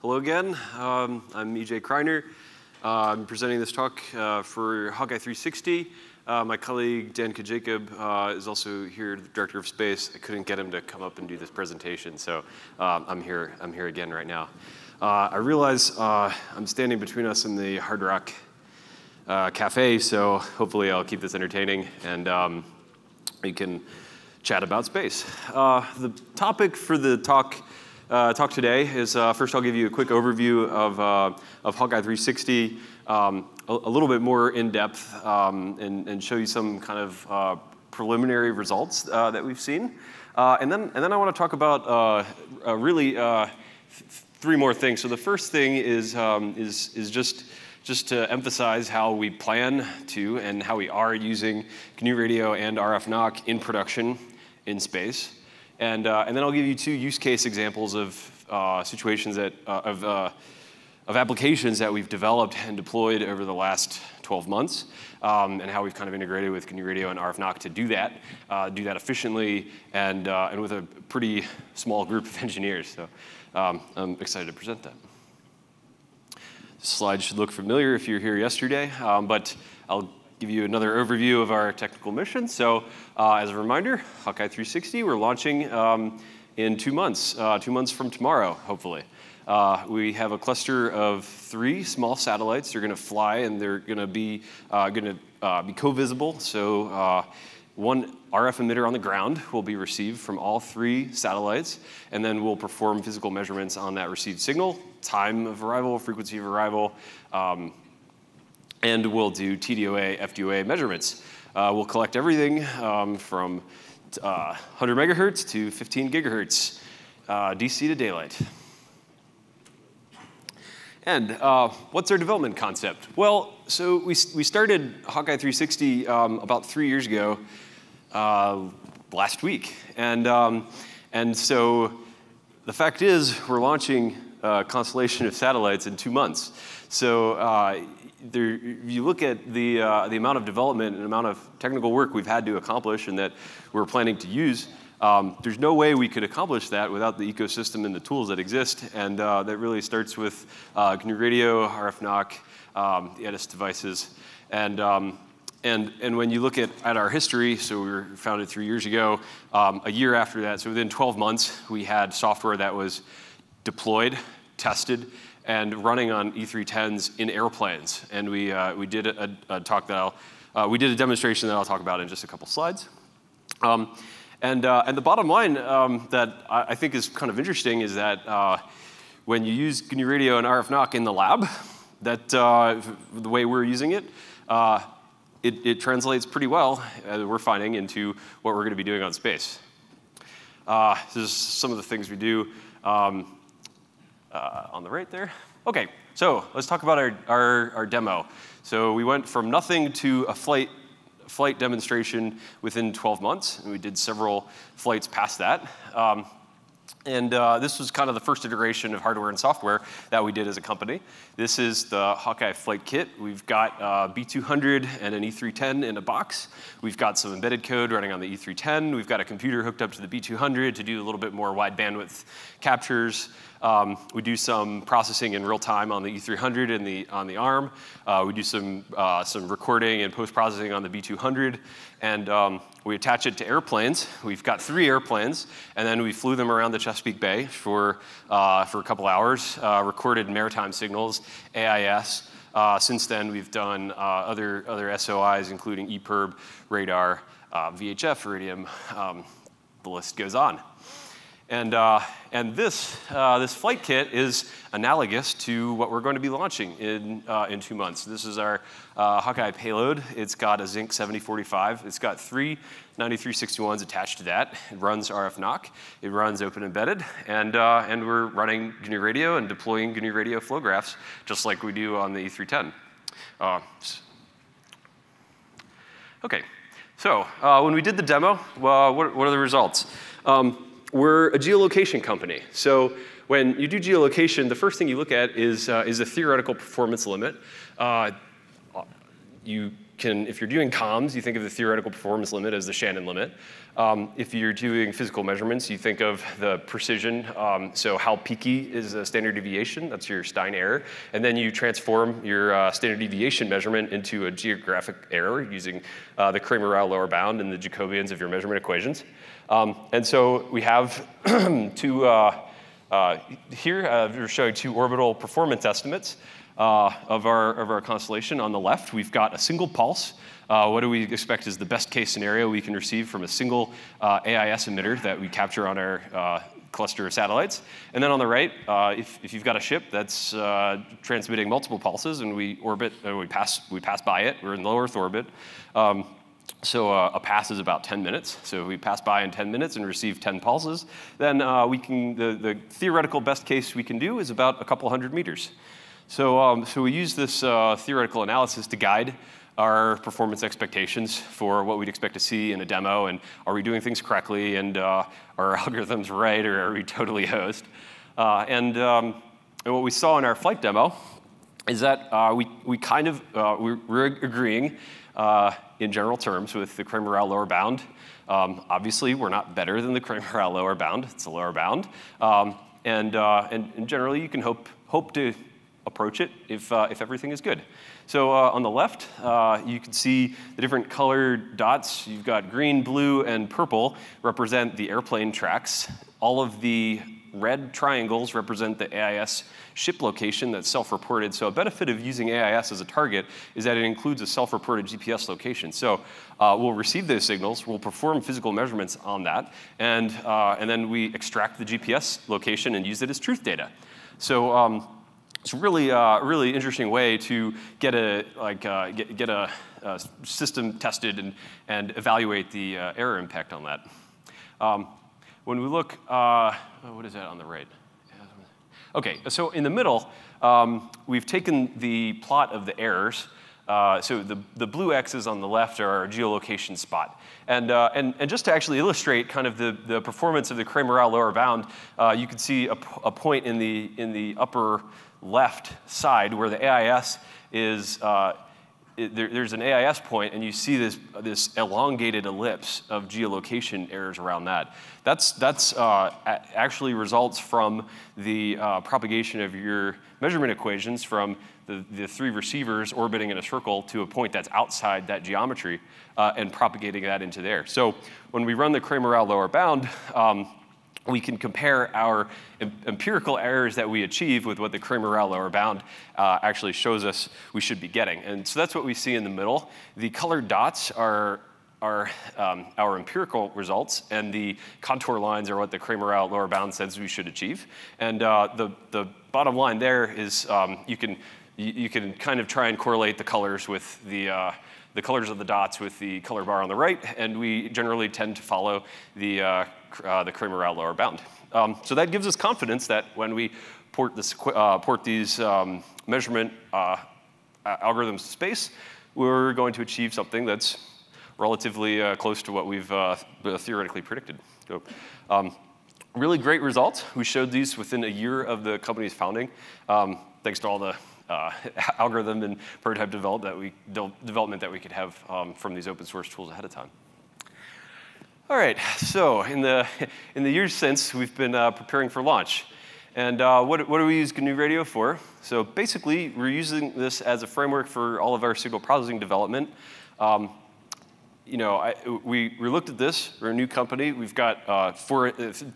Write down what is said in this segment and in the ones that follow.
Hello again, I'm E.J. Kreiner. I'm presenting this talk for Hawkeye 360. My colleague Dan Kajacob is also here, the director of space. I couldn't get him to come up and do this presentation, so I'm here again right now. I realize I'm standing between us and the Hard Rock Cafe, so hopefully I'll keep this entertaining and we can chat about space. The topic for the talk today is, first I'll give you a quick overview of Hawkeye 360, a little bit more in depth, and show you some kind of preliminary results that we've seen. And then I want to talk about really three more things. So the first thing is just to emphasize how we plan to and how we are using GNU Radio and RFNoC in production in space. And then I'll give you two use case examples of situations that of applications that we've developed and deployed over the last 12 months, and how we've kind of integrated with GNU Radio and RFNoC to do that efficiently, and with a pretty small group of engineers. So I'm excited to present that. This slide should look familiar if you were here yesterday, but I'll give you another overview of our technical mission. So as a reminder, Hawkeye 360, we're launching in 2 months, 2 months from tomorrow, hopefully. We have a cluster of 3 small satellites. They're going to fly, and they're going to be co-visible. So one RF emitter on the ground will be received from all 3 satellites, and then we'll perform physical measurements on that received signal, time of arrival, frequency of arrival, and we'll do TDOA, FDOA measurements. We'll collect everything from 100 megahertz to 15 gigahertz, DC to daylight. And what's our development concept? Well, so we started Hawkeye 360 about 3 years ago, last week. And so the fact is, we're launching a constellation of satellites in 2 months. So there, if you look at the amount of development and amount of technical work we've had to accomplish and that we're planning to use, there's no way we could accomplish that without the ecosystem and the tools that exist. And that really starts with GNU Radio, RFNoC, the Ettus devices. And when you look at our history, so we were founded 3 years ago, a year after that, so within 12 months, we had software that was deployed, tested, and running on E310s in airplanes. And we did a talk that we did a demonstration that I'll talk about in just a couple slides. And the bottom line that I think is kind of interesting is that when you use GNU Radio and RFNoC in the lab, that the way we're using it, it translates pretty well, we're finding, into what we're going to be doing on space. This is some of the things we do. On the right there. Okay, so let's talk about our demo. So we went from nothing to a flight demonstration within 12 months, and we did several flights past that. This was kind of the first iteration of hardware and software that we did as a company. This is the Hawkeye flight kit. We've got B200 and an E310 in a box. We've got some embedded code running on the E310. We've got a computer hooked up to the B200 to do a little bit more wide bandwidth captures. We do some processing in real time on the E300 and on the ARM. We do some recording and post-processing on the B200, and we attach it to airplanes. We've got 3 airplanes, and then we flew them around the Chesapeake Bay for a couple hours, recorded maritime signals, AIS. Since then, we've done other SOIs, including EPIRB, radar, VHF, Iridium. The list goes on. And this flight kit is analogous to what we're going to be launching in 2 months. This is our Hawkeye payload. It's got a Zynq 7045. It's got 3 9361s attached to that. It runs RFNoC. It runs Open Embedded. And we're running GNU Radio and deploying GNU Radio flow graphs, just like we do on the E310. OK. So when we did the demo, what are the results? We're a geolocation company. So when you do geolocation, the first thing you look at is the theoretical performance limit. You can, if you're doing comms, you think of the theoretical performance limit as the Shannon limit. If you're doing physical measurements, you think of the precision. So how peaky is a standard deviation? That's your Stein error. And then you transform your standard deviation measurement into a geographic error using the Cramér-Rao lower bound and the Jacobians of your measurement equations. And so we have two, here we're showing two orbital performance estimates of our constellation. On the left, we've got a single pulse. What do we expect is the best case scenario we can receive from a single AIS emitter that we capture on our cluster of satellites. And then on the right, if you've got a ship that's transmitting multiple pulses and we orbit, we pass by it, we're in low Earth orbit. So a pass is about 10 minutes. So if we pass by in 10 minutes and receive 10 pulses, then we can, the theoretical best case we can do is about a couple hundred meters. So, so we use this theoretical analysis to guide our performance expectations for what we'd expect to see in a demo, and are we doing things correctly, and are our algorithms right, or are we totally hosed? And what we saw in our flight demo is that we're agreeing in general terms with the Cramér-Rao lower bound. Obviously, we're not better than the Cramér-Rao lower bound. It's a lower bound, and generally, you can hope to approach it if everything is good. So on the left, you can see the different colored dots. You've got green, blue, and purple represent the airplane tracks. All of the red triangles represent the AIS ship location that's self-reported. So a benefit of using AIS as a target is that it includes a self-reported GPS location. So we'll receive those signals, we'll perform physical measurements on that, and then we extract the GPS location and use it as truth data. So it's really really interesting way to get a get a system tested and evaluate the error impact on that. When we look, what is that on the right? Okay, so in the middle, we've taken the plot of the errors. So the blue X's on the left are our geolocation spot. And just to actually illustrate kind of the performance of the Cramér-Rao lower bound, you can see a point in the upper left side where the AIS is, there's an AIS point, and you see this elongated ellipse of geolocation errors around that. That's actually results from the propagation of your measurement equations from the three receivers orbiting in a circle to a point that's outside that geometry and propagating that into there. So when we run the Cramér-Rao lower bound, we can compare our empirical errors that we achieve with what the Cramér-Rao lower bound actually shows us we should be getting. And so that's what we see in the middle. The colored dots are our empirical results, and the contour lines are what the Cramér-Rao lower bound says we should achieve. And the bottom line there is you can kind of try and correlate the colors with the colors of the dots with the color bar on the right, and we generally tend to follow the Cramér-Rao lower bound. So that gives us confidence that when we port these measurement algorithms to space, we're going to achieve something that's relatively close to what we've theoretically predicted. So, really great results. We showed these within a year of the company's founding, thanks to all the algorithm and prototype development that we could have from these open source tools ahead of time. All right, so in the years since, we've been preparing for launch. And what do we use GNU Radio for? So basically, we're using this as a framework for all of our signal processing development. We looked at this. We're a new company. We've got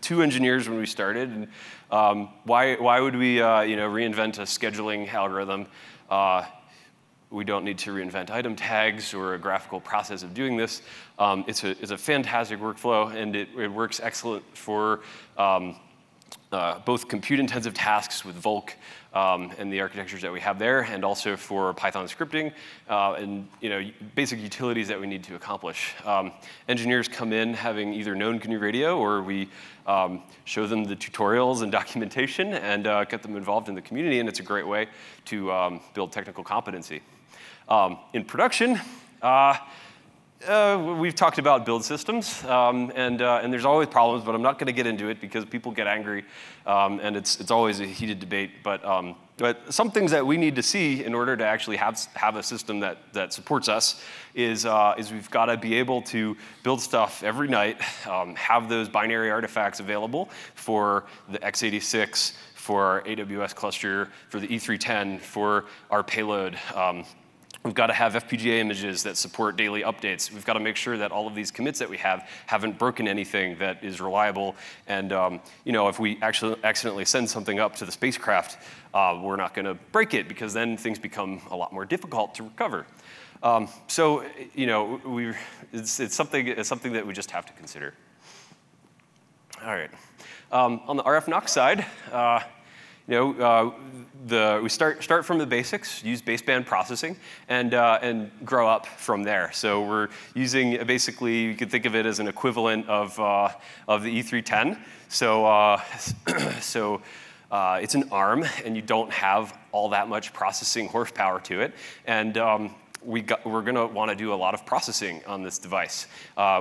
two engineers when we started. And why would we reinvent a scheduling algorithm? We don't need to reinvent item tags or a graphical process of doing this. It's a fantastic workflow, and it works excellent for both compute-intensive tasks with Volk and the architectures that we have there, and also for Python scripting and basic utilities that we need to accomplish. Engineers come in having either known GNU Radio, or we show them the tutorials and documentation and get them involved in the community, and it's a great way to build technical competency. In production, We've talked about build systems, and there's always problems, but I'm not going to get into it because people get angry, and it's always a heated debate. But some things that we need to see in order to actually have a system that supports us is we've got to be able to build stuff every night, have those binary artifacts available for the x86, for our AWS cluster, for the E310, for our payload. We've got to have FPGA images that support daily updates. We've got to make sure that all of these commits that we have haven't broken anything, that is reliable. And you know, if we actually accidentally send something up to the spacecraft, we're not going to break it, because then things become a lot more difficult to recover. So you know, it's something that we just have to consider. All right. On the RFNoC side. We start from the basics, use baseband processing, and grow up from there. So we're using basically, you could think of it as an equivalent of the E310. So it's an ARM, and you don't have all that much processing horsepower to it, and we're going to want to do a lot of processing on this device.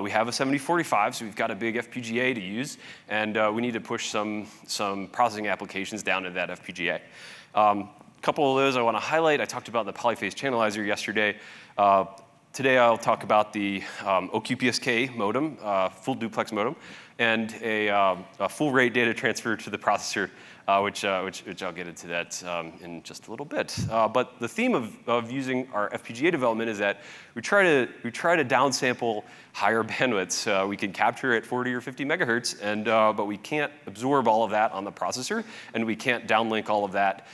We have a 7045, so we've got a big FPGA to use, and we need to push some processing applications down into that FPGA. A couple of those I want to highlight. I talked about the polyphase channelizer yesterday. Today I'll talk about the OQPSK modem, full duplex modem, and a full rate data transfer to the processor, which I'll get into that in just a little bit. But the theme of using our FPGA development is that we try to downsample higher bandwidths. We can capture at 40 or 50 megahertz, and but we can't absorb all of that on the processor, and we can't downlink all of that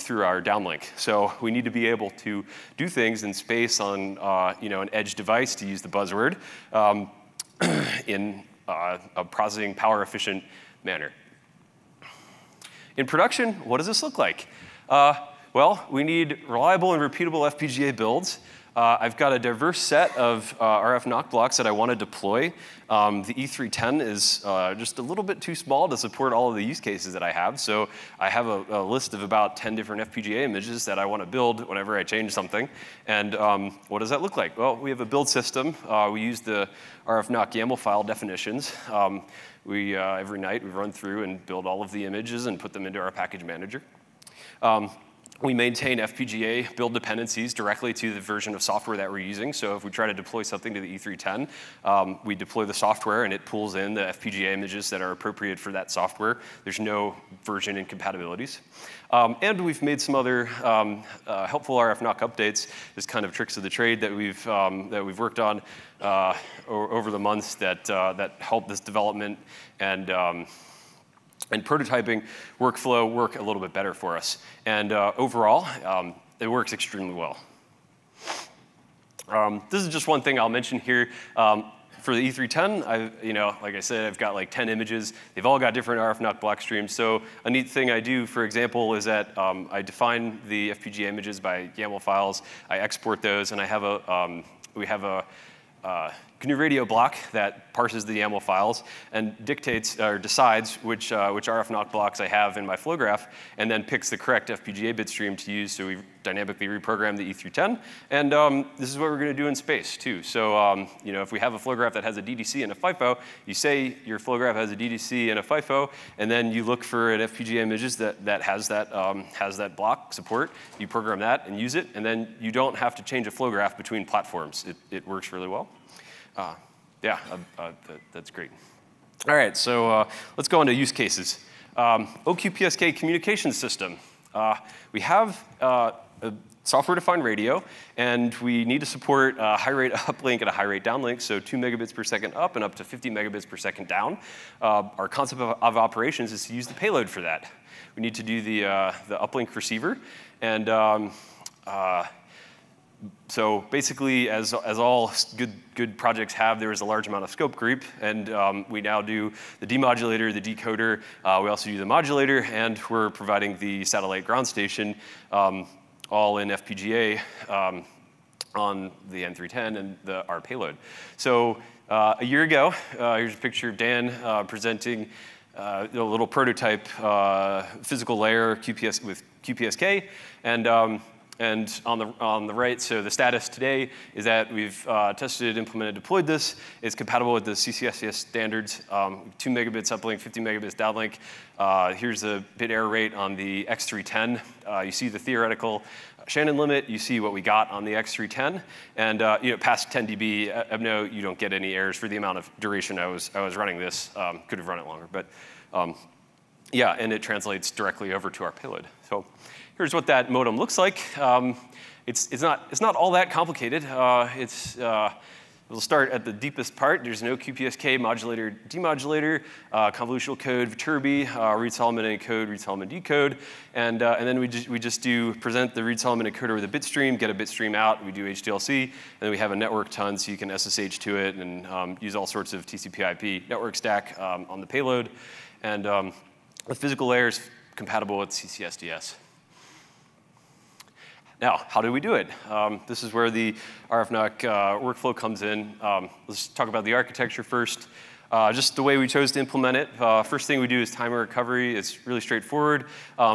through our downlink. So we need to be able to do things in space on an edge device, to use the buzzword, in a processing power efficient manner. In production, what does this look like? Well, we need reliable and repeatable FPGA builds. I've got a diverse set of RFNoC blocks that I want to deploy. The E310 is just a little bit too small to support all of the use cases that I have. So I have a list of about 10 different FPGA images that I want to build whenever I change something. And what does that look like? Well, we have a build system. We use the RFNoC YAML file definitions. Every night, we run through and build all of the images and put them into our package manager. We maintain FPGA build dependencies directly to the version of software that we're using. So if we try to deploy something to the E310, we deploy the software, and it pulls in the FPGA images that are appropriate for that software. There's no version incompatibilities. And we've made some other helpful RFNoC updates, just kind of tricks of the trade that we've worked on over the months that help this development and prototyping workflow work a little bit better for us. And overall, it works extremely well. This is just one thing I'll mention here. For the E310, like I said, I've got like 10 images. They've all got different RFNoC block streams. So a neat thing I do, for example, is that I define the FPGA images by YAML files. I export those, and I have we have a GNU Radio block that parses the YAML files and dictates or decides which RFNoC blocks I have in my flow graph, and then picks the correct FPGA bit stream to use. So we dynamically reprogram the E310, and this is what we're going to do in space too. So if we have a flow graph that has a DDC and a FIFO, you say your flow graph has a DDC and a FIFO, and then you look for an FPGA images that has that block support. You program that and use it, and then you don't have to change a flow graph between platforms. It works really well. That's great. All right, so let's go on to use cases. OQPSK communication system. We have a software-defined radio, and we need to support a high-rate uplink and a high-rate downlink, so 2 megabits per second up and up to 50 megabits per second down. Our concept of operations is to use the payload for that. We need to do the uplink receiver, and so basically, as all good projects have, there is a large amount of scope creep, and we now do the demodulator, the decoder. We also do the modulator, and we're providing the satellite ground station, all in FPGA on the N310 and our payload. So a year ago, here's a picture of Dan presenting a little prototype physical layer QPS with QPSK, and And on the right, so the status today is that we've tested, implemented, deployed this. It's compatible with the CCSDS standards, 2 megabits uplink, 50 megabits downlink. Here's the bit error rate on the X310. You see the theoretical Shannon limit. You see what we got on the X310. And past 10 dB, EBNO, you don't get any errors for the amount of duration I was running this. Could have run it longer. But yeah, and it translates directly over to our payload. So here's what that modem looks like. It's not all that complicated. We'll start at the deepest part. There's an OQPSK modulator, demodulator, convolutional code, Viterbi, Reed-Solomon encode, Reed-Solomon decode, and then we just do present the Reed-Solomon encoder with a bit stream, get a bit stream out. We do HDLC, and then we have a network ton, so you can SSH to it and use all sorts of TCP/IP network stack on the payload, and the physical layer is compatible with CCSDS. Now, how do we do it? This is where the RFNoC workflow comes in. Let's talk about the architecture first. Just the way we chose to implement it. First thing we do is timer recovery. It's really straightforward.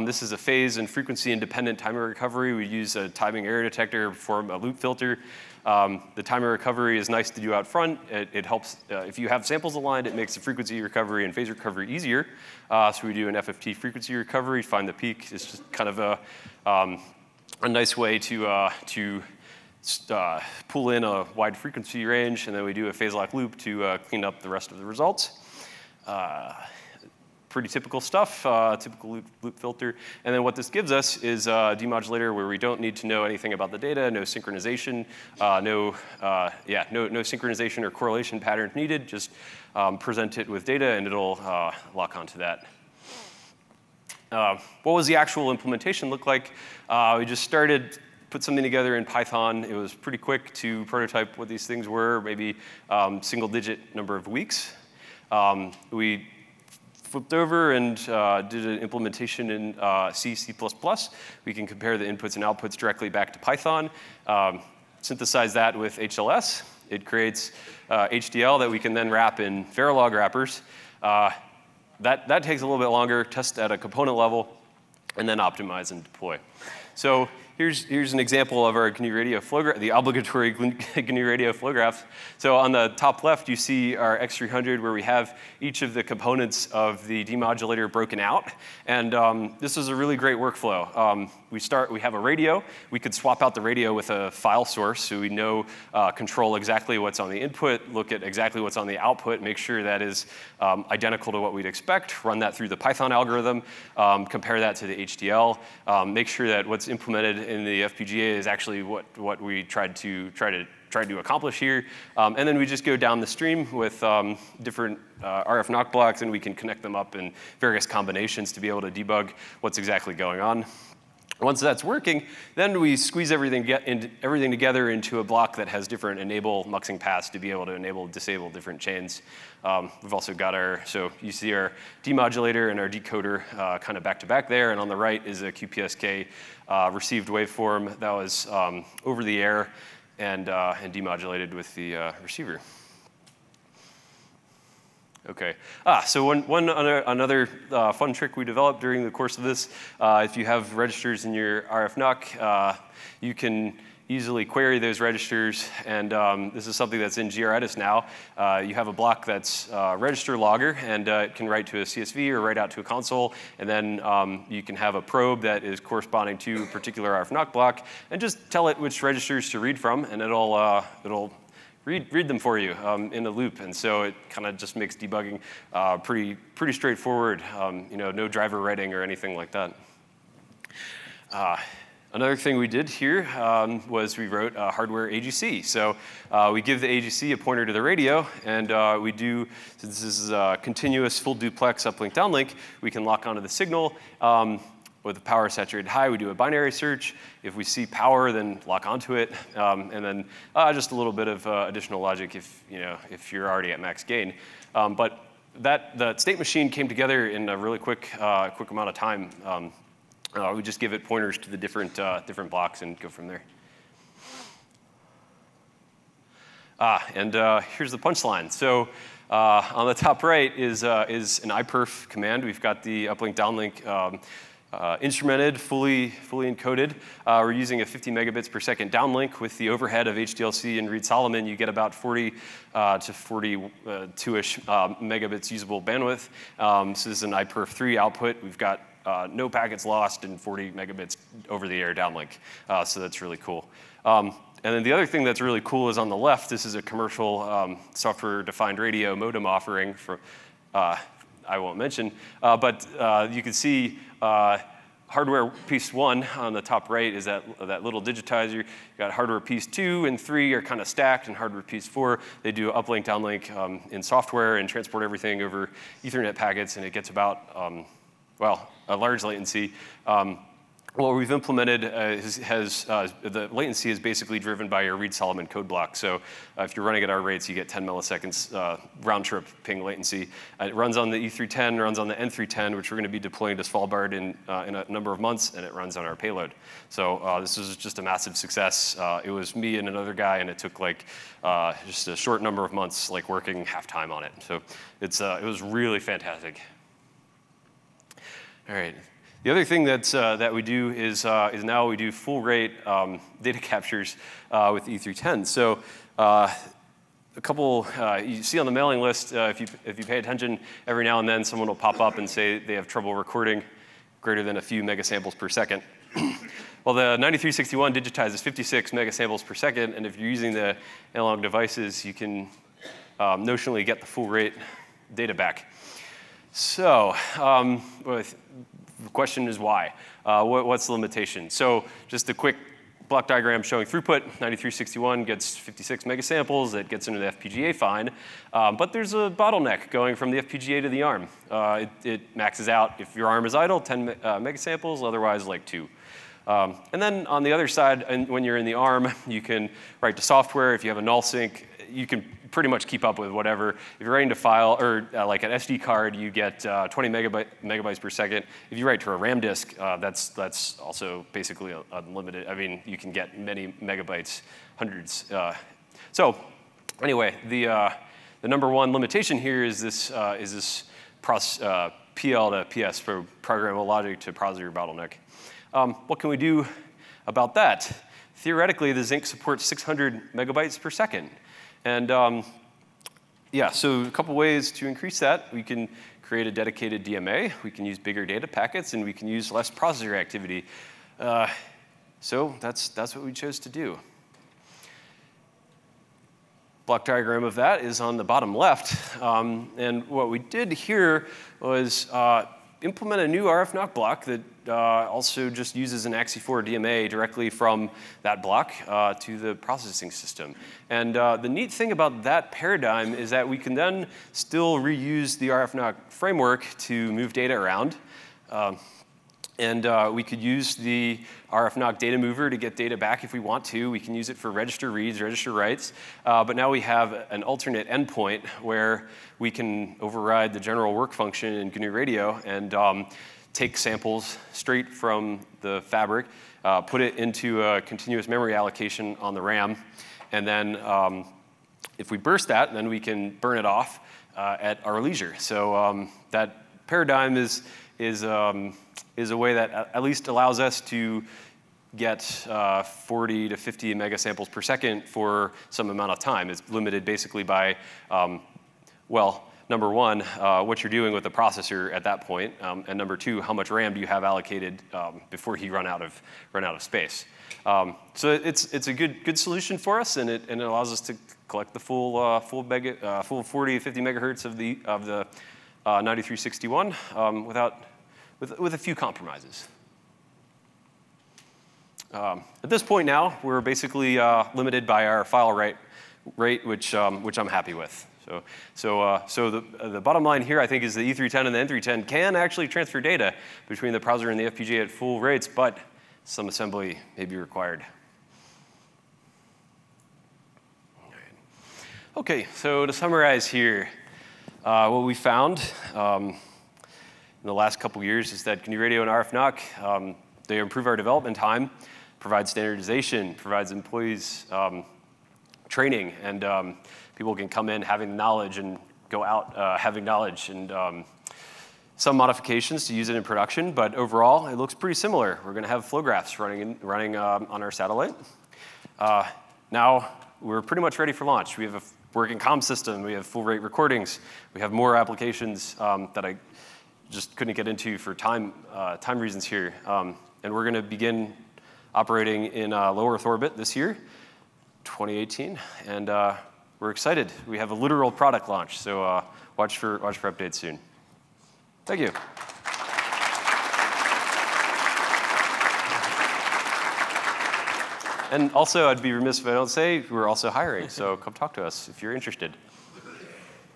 This is a phase and frequency independent timer recovery. We use a timing error detector, perform a loop filter. The timer recovery is nice to do out front. It helps, if you have samples aligned, it makes the frequency recovery and phase recovery easier. So we do an FFT frequency recovery, find the peak. It's just kind of a nice way to pull in a wide frequency range, and then we do a phase lock loop to clean up the rest of the results. Pretty typical stuff, typical loop filter. And then what this gives us is a demodulator where we don't need to know anything about the data, no synchronization, no synchronization or correlation patterns needed. Just present it with data, and it'll lock onto that. What was the actual implementation look like? We just started, put something together in Python. It was pretty quick to prototype what these things were, maybe single-digit number of weeks. We flipped over and did an implementation in C, C++. We can compare the inputs and outputs directly back to Python, synthesize that with HLS. It creates HDL that we can then wrap in Verilog wrappers. That takes a little bit longer, test at a component level, and then optimize and deploy. So here's an example of our GNU Radio flow graph, the obligatory GNU Radio flow graph. So on the top left, you see our X300 where we have each of the components of the demodulator broken out. And this is a really great workflow. We have a radio. We could swap out the radio with a file source so we know, control exactly what's on the input, look at exactly what's on the output, make sure that is identical to what we'd expect, run that through the Python algorithm, compare that to the HDL, make sure that what's implemented in the FPGA is actually what we tried to accomplish here. And then we just go down the stream with different RFNoC blocks, and we can connect them up in various combinations to be able to debug what's exactly going on. Once that's working, then we squeeze everything together into a block that has different enable muxing paths to be able to enable, disable different chains. We've also got so you see our demodulator and our decoder kind of back to back there, and on the right is a QPSK received waveform that was over the air and demodulated with the receiver. Okay. So another fun trick we developed during the course of this, if you have registers in your RFNoC, you can easily query those registers, and this is something that's in GREdis now. You have a block that's register logger, and it can write to a CSV or write out to a console, and then you can have a probe that is corresponding to a particular RFNoC block, and just tell it which registers to read from, and it'll read them for you in a loop, and so it kind of just makes debugging pretty straightforward. No driver writing or anything like that. Another thing we did here was we wrote a hardware AGC. So we give the AGC a pointer to the radio, and we do, since this is a continuous full duplex uplink downlink, we can lock onto the signal. With the power saturated high, we do a binary search. If we see power, then lock onto it, and then just a little bit of additional logic if you're already at max gain. But the state machine came together in a really quick amount of time. We just give it pointers to the different blocks and go from there. And here's the punchline. So. On the top right is an iPerf command. We've got the uplink downlink. instrumented, fully encoded. We're using a 50 megabits per second downlink. With the overhead of HDLC and Reed-Solomon, you get about 40 to 42-ish megabits usable bandwidth. So this is an iPerf 3 output. We've got no packets lost and 40 megabits over-the-air downlink. So that's really cool. And then the other thing that's really cool is on the left, this is a commercial software-defined radio modem offering for, I won't mention, but you can see hardware piece one on the top right is that little digitizer. You got hardware piece 2 and 3 are kind of stacked, and hardware piece 4, they do uplink, downlink in software and transport everything over Ethernet packets, and it gets about, well, a large latency. What we've implemented the latency is basically driven by your Reed-Solomon code block. So if you're running at our rates, you get 10 milliseconds round-trip ping latency. It runs on the E310, runs on the N310, which we're going to be deploying to Svalbard in a number of months, and it runs on our payload. So this was just a massive success. It was me and another guy, and it took like just a short number of months, like working half-time on it. So it was really fantastic. All right. The other thing that we do is now we do full rate data captures with E310. So a couple, you see on the mailing list, if you pay attention, every now and then someone will pop up and say they have trouble recording greater than a few megasamples per second. Well, the 9361 digitizes 56 megasamples per second, and if you're using the analog devices, you can notionally get the full rate data back. So the question is why? What's the limitation? So just a quick block diagram showing throughput. 9361 gets 56 megasamples. It gets into the FPGA fine. But there's a bottleneck going from the FPGA to the ARM. It maxes out if your ARM is idle, 10 megasamples, otherwise like 2. And then on the other side, and when you're in the ARM, you can write to software. If you have a null sync, you can pretty much keep up with whatever. If you're writing to file, or like an SD card, you get 20 megabytes per second. If you write to a RAM disk, that's also basically unlimited. I mean, you can get many megabytes, hundreds. So anyway, the number one limitation here is this PL to PS, for programmable logic to processor bottleneck. What can we do about that? Theoretically, the Zynq supports 600 megabytes per second. And yeah, so a couple ways to increase that. We can create a dedicated DMA. We can use bigger data packets, and we can use less processor activity. So that's what we chose to do. Block diagram of that is on the bottom left. And what we did here was implement a new RFNoC block that also just uses an AXE4 DMA directly from that block to the processing system. And the neat thing about that paradigm is that we can then still reuse the RFNoC framework to move data around. And we could use the RFNoC data mover to get data back if we want to. We can use it for register reads, register writes. But now we have an alternate endpoint where we can override the general work function in GNU Radio and take samples straight from the fabric, put it into a continuous memory allocation on the RAM, and then if we burst that, then we can burn it off at our leisure. So that paradigm is a way that at least allows us to get 40 to 50 megasamples per second for some amount of time. It's limited basically by, well, number one, what you're doing with the processor at that point, and number two, how much RAM do you have allocated before you run out of space? So it's a good solution for us, and it allows us to collect the full 40 50 megahertz of the 9361 with a few compromises. At this point now, we're basically limited by our file write rate, which I'm happy with. So the bottom line here, I think, is the E310 and the N310 can actually transfer data between the processor and the FPGA at full rates, but some assembly may be required. All right. OK, so to summarize here, what we found in the last couple years is that GNU Radio and RFNoC, they improve our development time, provide standardization, provides employees training, and people can come in having knowledge and go out having knowledge, and some modifications to use it in production, but overall, it looks pretty similar. We're going to have flow graphs running on our satellite. Now, we're pretty much ready for launch. We have a working comm system. We have full-rate recordings. We have more applications that I just couldn't get into for time reasons here. And we're going to begin operating in low Earth orbit this year, 2018. And we're excited. We have a literal product launch, so watch for updates soon. Thank you. And also, I'd be remiss if I don't say we're also hiring, so come talk to us if you're interested.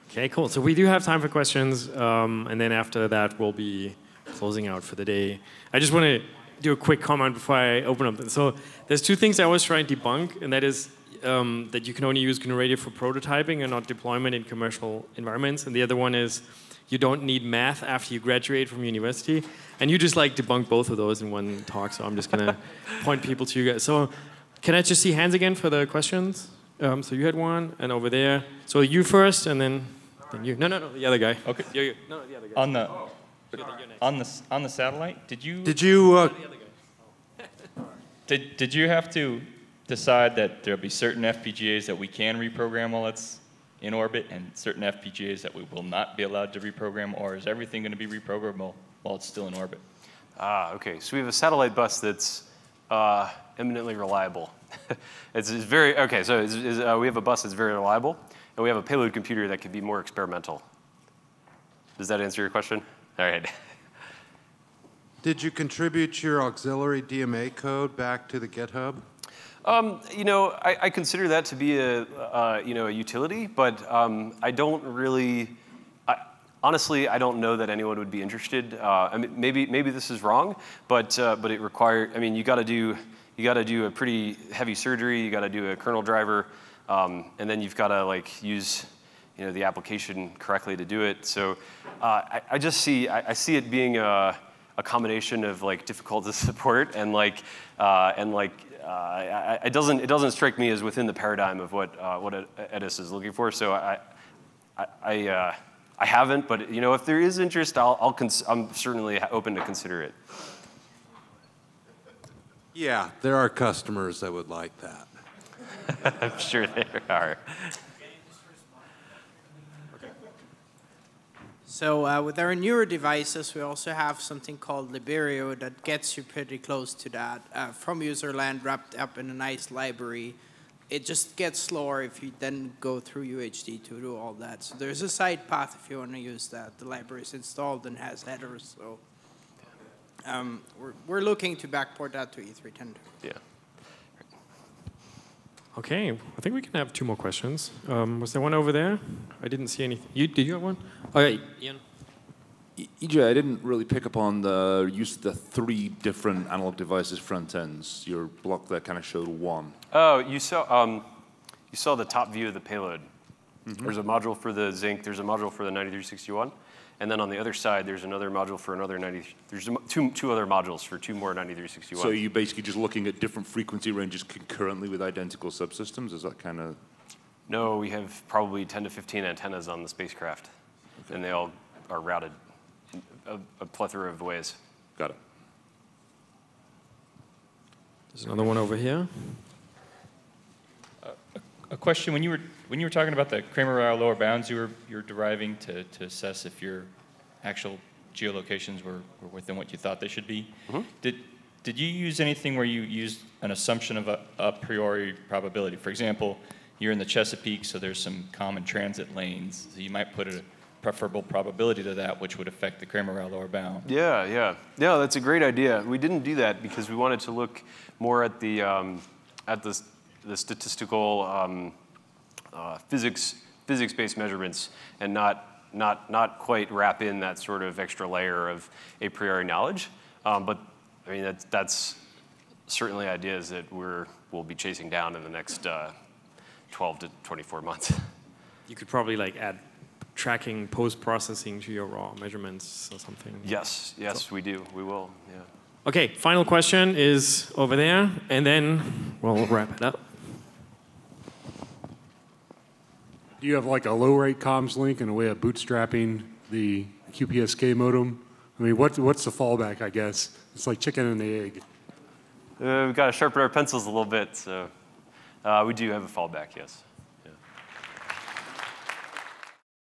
OK, cool. So we do have time for questions. And then after that, we'll be closing out for the day. I just want to do a quick comment before I open up. So there's two things I always try and debunk, and that is that you can only use GNU Radio for prototyping and not deployment in commercial environments. And the other one is, you don't need math after you graduate from university. And you just like debunk both of those in one talk, so I'm just going to point people to you guys. So can I just see hands again for the questions? So you had one, and over there. So you first, and then you. No, the other guy. OK. You. No, the other guy. On the, oh, so on the satellite, did you did you have to decide that there'll be certain FPGAs that we can reprogram while it's in orbit, and certain FPGAs that we will not be allowed to reprogram, or is everything going to be reprogrammable while it's still in orbit? Ah, OK. So we have a satellite bus that's eminently reliable. it's very OK. So we have a bus that's very reliable, and we have a payload computer that can be more experimental. Does that answer your question? All right. Did you contribute your auxiliary DMA code back to the GitHub? You know, I consider that to be a utility, but I don't really. Honestly, I don't know that anyone would be interested. I mean, maybe this is wrong, but it requires. I mean, you got to do a pretty heavy surgery. You got to do a kernel driver, and then you've got to like use the application correctly to do it. So I just see I see it being a combination of like difficult to support and like. It doesn't strike me as within the paradigm of what Ettus is looking for. So I haven't, but if there is interest, I'm certainly open to consider it. Yeah, there are customers that would like that. I'm sure there are. So with our newer devices, we also have something called Liberio that gets you pretty close to that from user land wrapped up in a nice library. It just gets slower if you then go through UHD to do all that. So there's a side path if you want to use that. The library is installed and has headers. So we're looking to backport that to E310. Yeah. OK, I think we can have two more questions. Was there one over there? I didn't see anything. Did you have one? All right, Ian. EJ, I didn't really pick up on the use of the three different analog devices front ends. Your block there kind of showed one. Oh, you saw the top view of the payload. Mm-hmm. There's a module for the Zynq. There's a module for the 9361. And then on the other side, there's another module for another 93. There's two other modules for two more 9361. So you're basically just looking at different frequency ranges concurrently with identical subsystems? Is that kind of? No, we have probably 10 to 15 antennas on the spacecraft. Okay. And they all are routed in a plethora of ways. Got it. There's another one over here. A question, when you were talking about the Cramér-Rao lower bounds you were deriving to assess if your actual geolocations were within what you thought they should be, mm-hmm. Did you use anything where you used an assumption of a priori probability? For example, you're in the Chesapeake, so there's some common transit lanes. So you might put a preferable probability to that, which would affect the Cramér-Rao lower bound. Yeah, that's a great idea. We didn't do that because we wanted to look more at the statistical physics-based measurements, and not quite wrap in that sort of extra layer of a priori knowledge. But I mean, that's certainly ideas that we'll be chasing down in the next 12 to 24 months. You could probably like add tracking post-processing to your raw measurements or something. Yes, so. We do. We will. Yeah. Okay, final question is over there, and then we'll wrap it up. Do you have like a low-rate comms link and a way of bootstrapping the QPSK modem? I mean, what's the fallback, I guess? It's like chicken and the egg. We've got to sharpen our pencils a little bit, so we do have a fallback, yes.